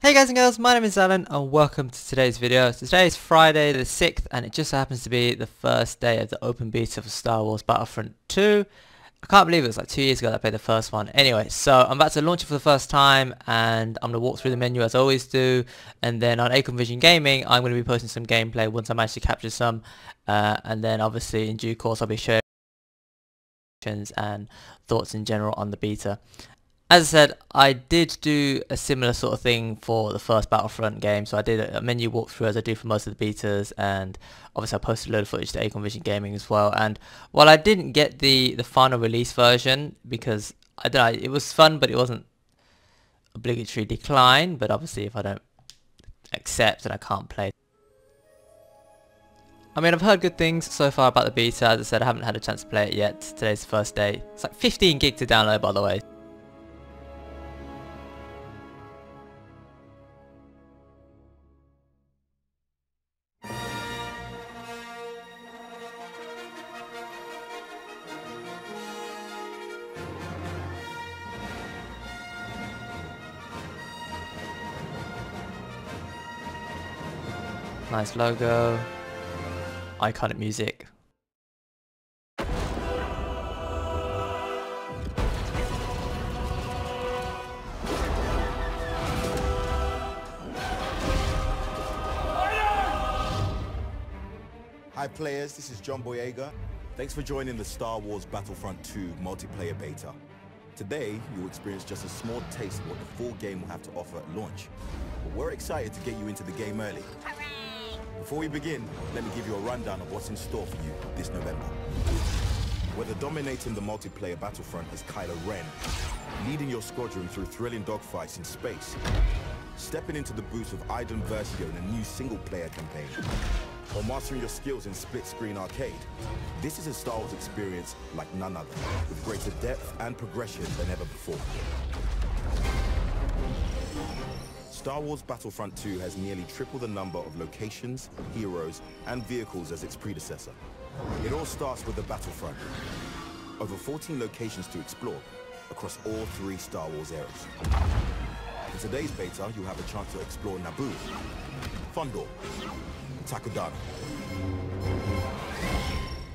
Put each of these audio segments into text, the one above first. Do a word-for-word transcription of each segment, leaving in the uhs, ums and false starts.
Hey guys and girls, my name is Alan and welcome to today's video. So today is Friday the sixth and it just happens to be the first day of the open beta for Star Wars Battlefront two. I can't believe it was like two years ago that I played the first one. Anyway, so I'm about to launch it for the first time and I'm going to walk through the menu as I always do, and then on Acorn Vision Gaming I'm going to be posting some gameplay once I manage to capture some, uh, and then obviously in due course I'll be sharing and thoughts in general on the beta. As I said, I did do a similar sort of thing for the first Battlefront game, so I did a menu walkthrough as I do for most of the betas, and obviously I posted a load of footage to Acorn Vision Gaming as well. And while I didn't get the, the final release version, because I don't know, it was fun but it wasn't obligatory decline, but obviously if I don't accept then I can't play. I mean, I've heard good things so far about the beta. As I said, I haven't had a chance to play it yet. Today's the first day. It's like fifteen gig to download, by the way. Nice logo, iconic music. Hi players, this is John Boyega. Thanks for joining the Star Wars Battlefront two multiplayer beta. Today, you'll experience just a small taste of what the full game will have to offer at launch. But we're excited to get you into the game early. Before we begin, let me give you a rundown of what's in store for you this November. Whether dominating the multiplayer battlefront is Kylo Ren, leading your squadron through thrilling dogfights in space, stepping into the boots of Iden Versio in a new single-player campaign, or mastering your skills in split-screen arcade, this is a Star Wars experience like none other, with greater depth and progression than ever before. Star Wars Battlefront two has nearly triple the number of locations, heroes, and vehicles as its predecessor. It all starts with the Battlefront. Over fourteen locations to explore across all three Star Wars eras. In today's beta, you'll have a chance to explore Naboo, Fondor, Takodana.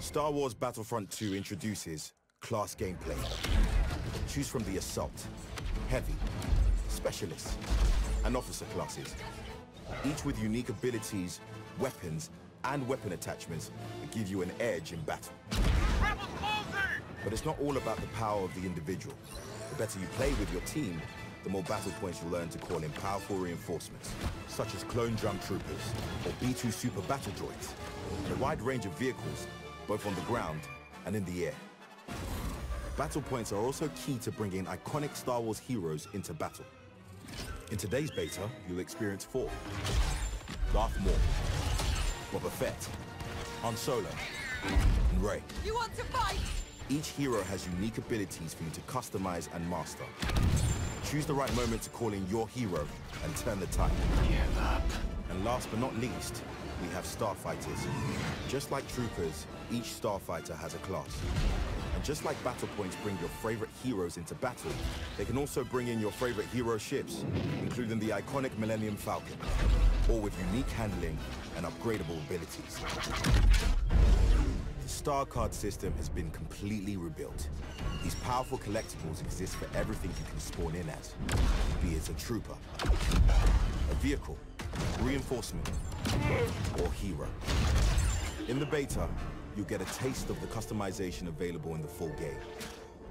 Star Wars Battlefront two introduces class gameplay. Choose from the Assault, Heavy, Specialist, and officer classes, each with unique abilities, weapons, and weapon attachments that give you an edge in battle. But it's not all about the power of the individual. The better you play with your team, the more battle points you'll learn to call in powerful reinforcements, such as clone drum troopers or B two super battle droids, and a wide range of vehicles, both on the ground and in the air. Battle points are also key to bringing iconic Star Wars heroes into battle. In today's beta, you'll experience four: Darth Maul, Boba Fett, Han Solo, and Rey. You want to fight? Each hero has unique abilities for you to customize and master. Choose the right moment to call in your hero and turn the tide. Give up. And last but not least, we have starfighters. Just like troopers, each starfighter has a class. And just like battle points bring your favorite heroes into battle, they can also bring in your favorite hero ships, including the iconic Millennium Falcon, all with unique handling and upgradable abilities. The Star Card system has been completely rebuilt. These powerful collectibles exist for everything you can spawn in as, be it a trooper, a vehicle, reinforcement, or hero. In the beta, you'll get a taste of the customization available in the full game,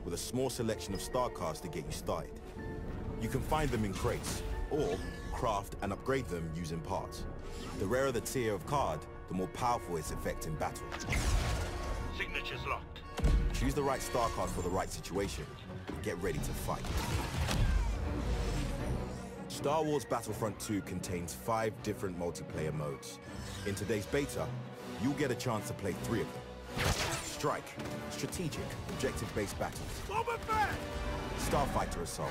with a small selection of star cards to get you started. You can find them in crates, or craft and upgrade them using parts. The rarer the tier of card, the more powerful its effect in battle. Signatures locked. Choose the right star card for the right situation, and get ready to fight. Star Wars Battlefront two contains five different multiplayer modes. In today's beta, you'll get a chance to play three of them. Strike, strategic, objective-based battles. Starfighter assault.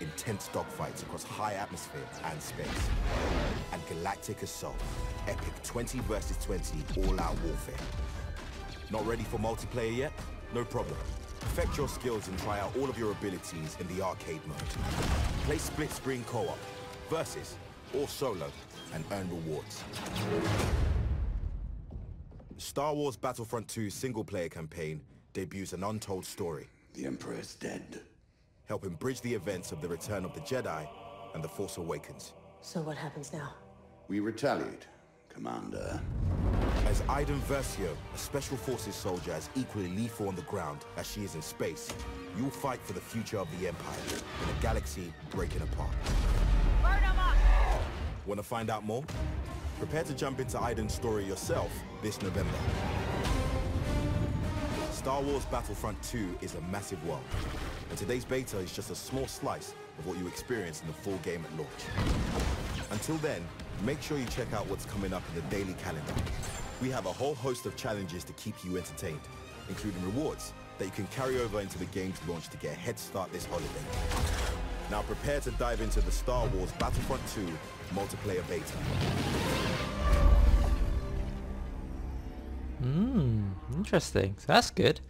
Intense dogfights across high atmosphere and space. And galactic assault. Epic twenty versus twenty all-out warfare. Not ready for multiplayer yet? No problem. Perfect your skills and try out all of your abilities in the arcade mode. Play split-screen co-op, versus, or solo, and earn rewards. Star Wars Battlefront two single-player campaign debuts an untold story. The Emperor is dead. Helping bridge the events of the Return of the Jedi and the Force Awakens. So what happens now? We retaliate, Commander. As Iden Versio, a Special Forces soldier as equally lethal on the ground as she is in space, you'll fight for the future of the Empire in a galaxy breaking apart. Burn them up! Want to find out more? Prepare to jump into Iden's story yourself this November. Star Wars Battlefront two is a massive world, and today's beta is just a small slice of what you experience in the full game at launch. Until then, make sure you check out what's coming up in the daily calendar. We have a whole host of challenges to keep you entertained, including rewards that you can carry over into the game's launch to get a head start this holiday. Now prepare to dive into the Star Wars Battlefront two multiplayer beta. Hmm, interesting. So that's good.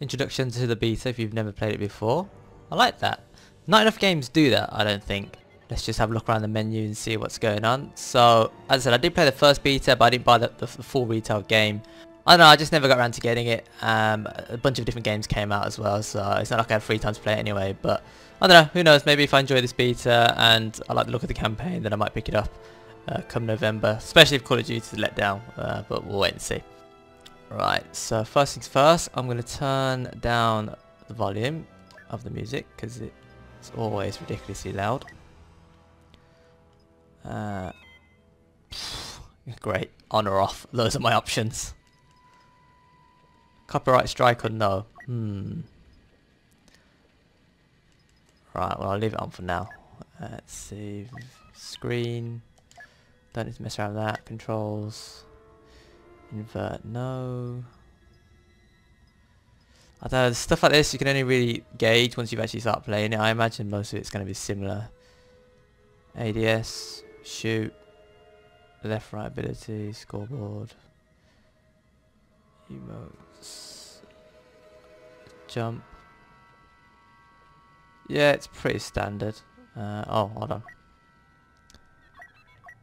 Introduction to the beta if you've never played it before. I like that. Not enough games do that, I don't think. Let's just have a look around the menu and see what's going on. So, as I said, I did play the first beta, but I didn't buy the, the, the full retail game. I don't know, I just never got around to getting it. Um, a bunch of different games came out as well, so it's not like I had free time to play it anyway. But, I don't know, who knows, maybe if I enjoy this beta and I like the look of the campaign, then I might pick it up uh, come November. Especially if Call of Duty is let down, uh, but we'll wait and see. Right, so first things first, I'm going to turn down the volume of the music, because it's always ridiculously loud. Uh, pff, great. On or off. Those are my options. Copyright strike or no? Hmm. Right, well I'll leave it on for now. Uh, let's see. Screen. Don't need to mess around with that. Controls. Invert. No. I don't know. Stuff like this you can only really gauge once you've actually started playing it. I imagine most of it's going to be similar. A D S. Shoot, left right ability, scoreboard, emotes, jump. Yeah, it's pretty standard. Uh, oh, hold on.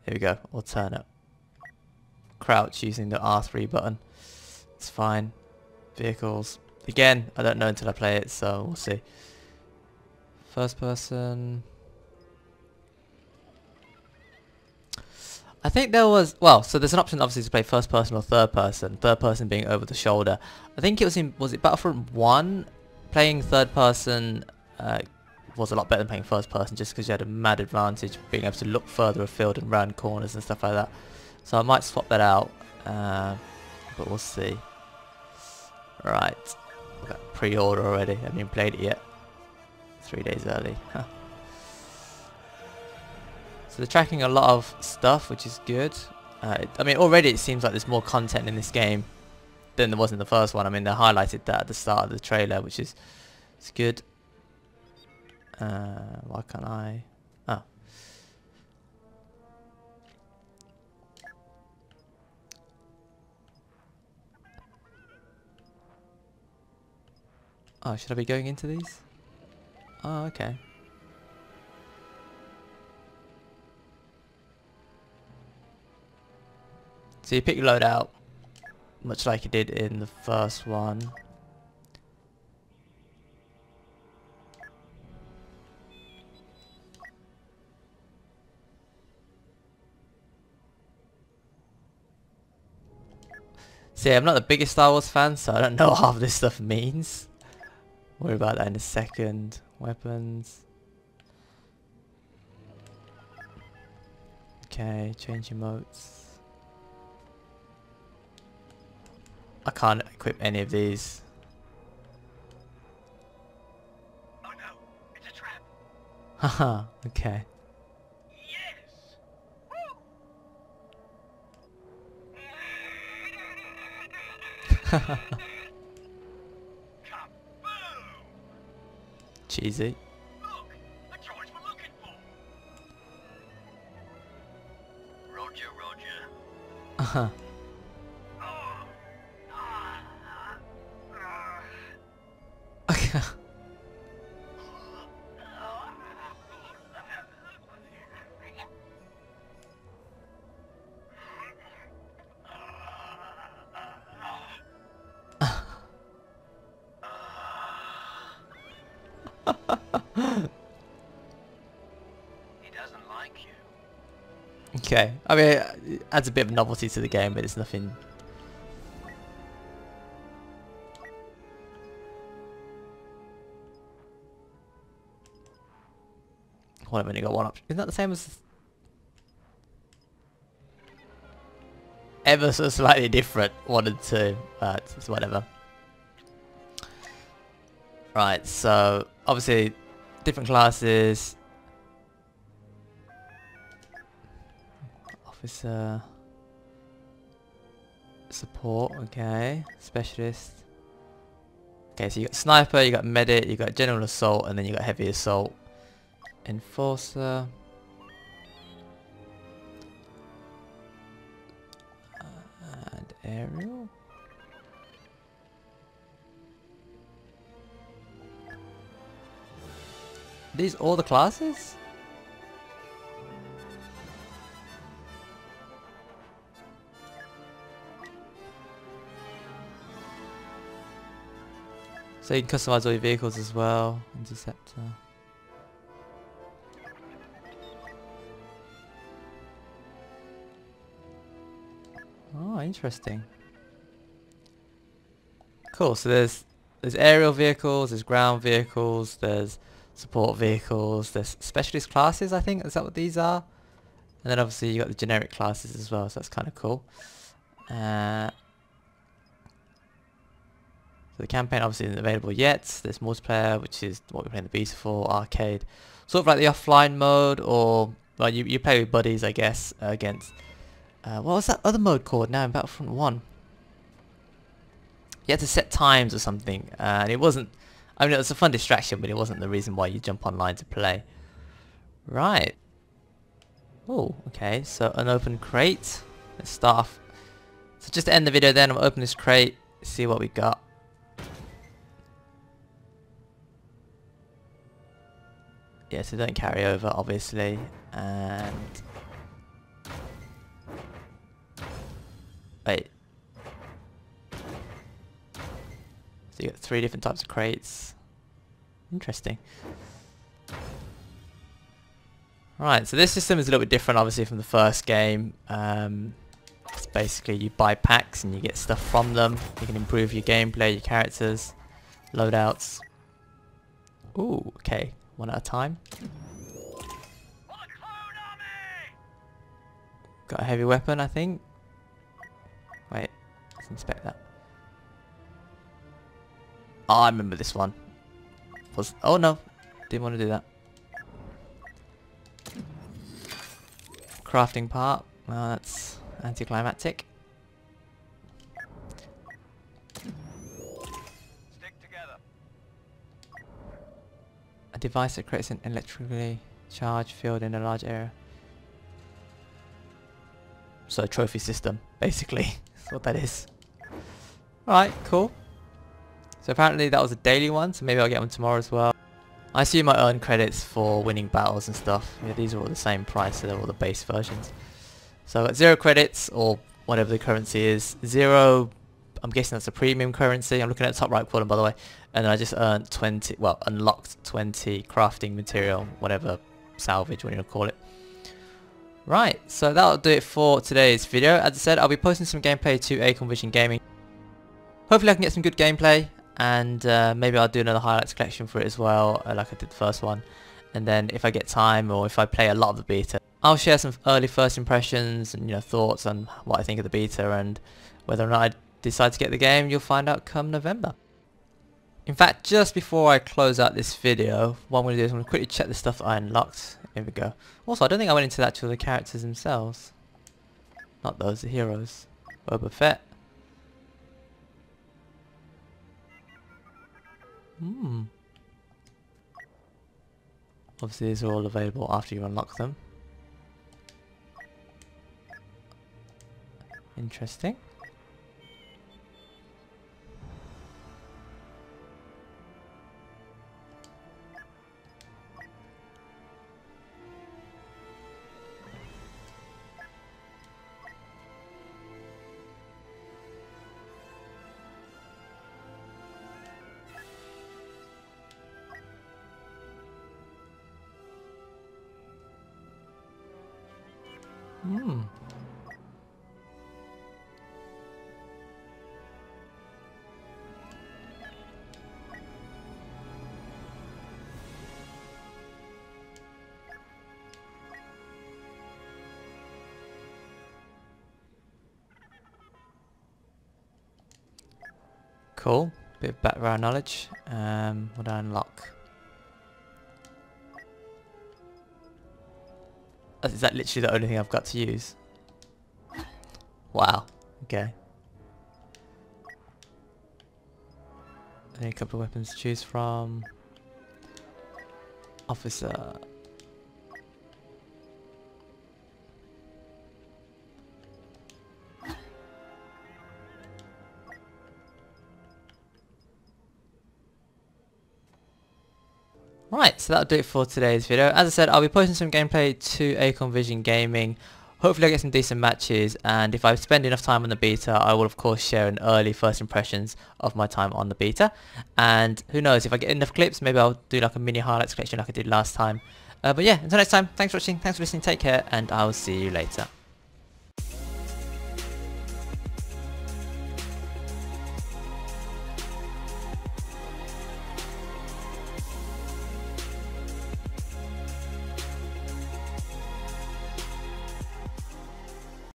Here we go, alternate. Crouch using the R three button. It's fine. Vehicles. Again, I don't know until I play it, so we'll see. First person. I think there was, well, so there's an option obviously to play first person or third person, third person being over the shoulder. I think it was in, was it Battlefront one? Playing third person uh, was a lot better than playing first person just because you had a mad advantage being able to look further afield and round corners and stuff like that. So I might swap that out, uh, but we'll see. Right, we've got pre-order already, I haven't even played it yet. Three days early, huh. So they're tracking a lot of stuff, which is good. Uh, I mean, already it seems like there's more content in this game than there was in the first one. I mean, they highlighted that at the start of the trailer, which is it's good. Uh, why can't I? Oh. Oh, should I be going into these? Oh, okay. So you pick your loadout, much like you did in the first one. See, I'm not the biggest Star Wars fan, so I don't know what half this stuff means. Worry about that in a second. Weapons. Okay, change emotes. I can't equip any of these. Oh no, it's a trap. Haha, okay. Yes. Woo. Cheesy. Look, the droids we're looking for. Roger, roger. Uh-huh. Okay. I mean, it adds a bit of novelty to the game, but it's nothing... Hold on, I've only got one option. Isn't that the same as... Ever so slightly different, one and two. Uh, it's, it's whatever. Right, so obviously different classes. Officer. Support, okay. Specialist. Okay, so you got sniper, you got medic, you got general assault, and then you got heavy assault. Enforcer. And aerial. Are these all the classes? So you can customize all your vehicles as well. Interceptor. Oh, interesting. Cool. So there's there's aerial vehicles, there's ground vehicles, there's support vehicles, there's specialist classes. I think is that what these are, and then obviously you got the generic classes as well. So that's kind of cool. Uh, so the campaign obviously isn't available yet. There's multiplayer, which is what we're playing the beta for, arcade, sort of like the offline mode, or well, you you play with buddies, I guess, uh, against. Uh, what was that other mode called now in Battlefront one? You had to set times or something, uh, and it wasn't... I mean, it was a fun distraction, but it wasn't the reason why you jump online to play. Right. Oh, okay, so an open crate. Let's start off. So just to end the video then, I'm going to open this crate, see what we got. Yeah, so don't carry over, obviously, and... Wait. So you got three different types of crates. Interesting. Right, so this system is a little bit different obviously from the first game. Um, it's basically you buy packs and you get stuff from them. You can improve your gameplay, your characters, loadouts. Ooh, okay. One at a time. Got a heavy weapon, I think. Wait, let's inspect that. Oh, I remember this one. Was, oh no, didn't want to do that. Crafting part. Well, that's anticlimactic. Stick together. A device that creates an electrically charged field in a large area. So a trophy system, basically. What that is. Alright, cool. So apparently that was a daily one, so maybe I'll get one tomorrow as well. I assume I earn credits for winning battles and stuff. Yeah, these are all the same price, so they're all the base versions. So I've got zero credits, or whatever the currency is. Zero, I'm guessing that's a premium currency. I'm looking at the top right corner, by the way. And then I just earned twenty, well, unlocked twenty crafting material, whatever, salvage, what you want to call it. Right, so that'll do it for today's video. As I said, I'll be posting some gameplay to Acorn Vision Gaming. Hopefully I can get some good gameplay, and uh, maybe I'll do another highlights collection for it as well, like I did the first one. And then if I get time, or if I play a lot of the beta, I'll share some early first impressions and, you know, thoughts on what I think of the beta, and whether or not I decide to get the game, you'll find out come November. In fact, just before I close out this video, what I'm going to do is I'm going to quickly check the stuff that I unlocked. Here we go. Also, I don't think I went into the actual characters themselves. Not those, the heroes. Boba Fett. Hmm. Obviously, these are all available after you unlock them. Interesting. Hmm. Cool. Bit of background knowledge. Um, what do I unlock? Is that literally the only thing I've got to use? Wow. Okay. Only a couple of weapons to choose from. Officer. Right, so that'll do it for today's video. As I said, I'll be posting some gameplay to Acorn Vision Gaming. Hopefully I get some decent matches, and if I spend enough time on the beta, I will of course share an early first impressions of my time on the beta. And who knows, if I get enough clips, maybe I'll do like a mini highlights collection like I did last time. Uh, but yeah, until next time, thanks for watching, thanks for listening, take care, and I'll see you later.